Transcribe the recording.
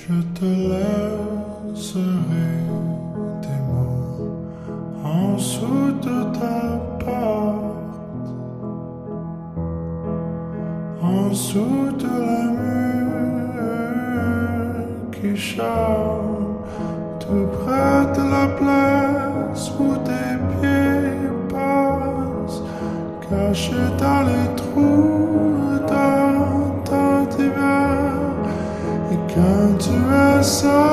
Je te laisserai des mots en dessous de ta porte, en dessous de la mue qui charme, tout près de la place où tes pieds passent, cachés dans les trous d'un temps divers. Quand tu es seul